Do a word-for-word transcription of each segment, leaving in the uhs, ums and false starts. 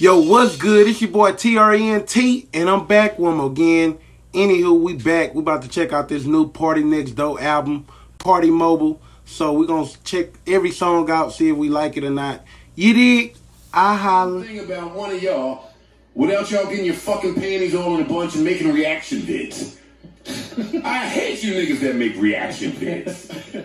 Yo, what's good? It's your boy T R N T, and I'm back one more again. Anywho, we back. We about to check out this new Party Next Door album, PARTYMOBILE. So we're going to check every song out, see if we like it or not. You dig? I holler. Thing about one of y'all, without y'all getting your fucking panties all in a bunch and making reaction vids. I hate you niggas that make reaction vids.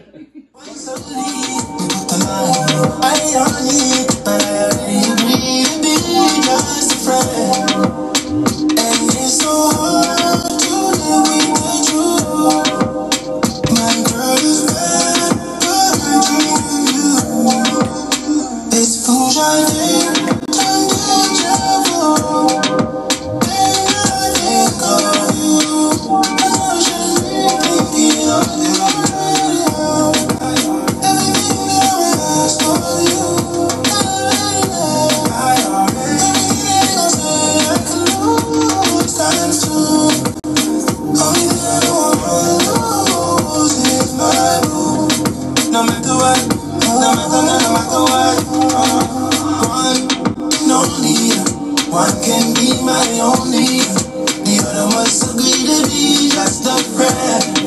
One can be my only, the other must agree to be just a friend.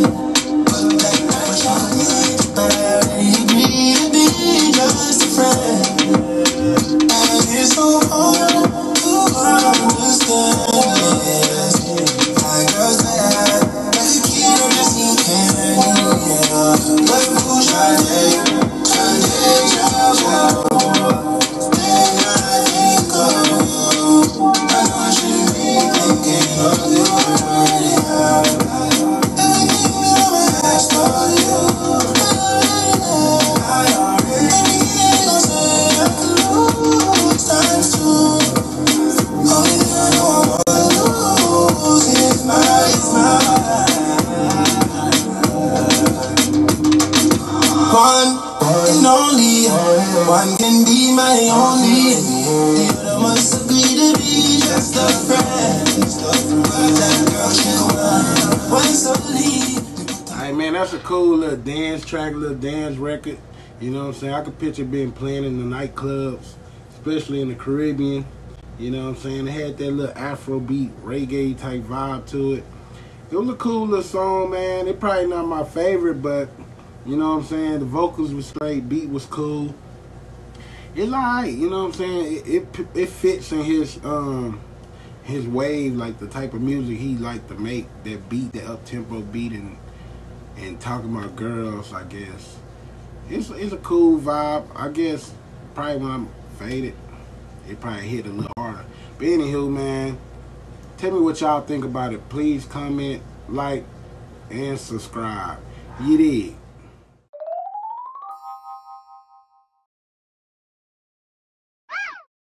Alright, man, that's a cool little dance track, little dance record. You know what I'm saying? I could picture being playing in the nightclubs, especially in the Caribbean. You know what I'm saying? It had that little Afrobeat, reggae type vibe to it. It was a cool little song, man. It's probably not my favorite, but you know what I'm saying? The vocals were straight, beat was cool. It's alright, you know what I'm saying? It, it it fits in his um his wave, like the type of music he like to make. That beat, that up tempo beat, and and talking about girls, I guess. It's it's a cool vibe, I guess. Probably when I'm faded, it probably hit a little harder. But anywho, man, tell me what y'all think about it. Please comment, like, and subscribe. You dig?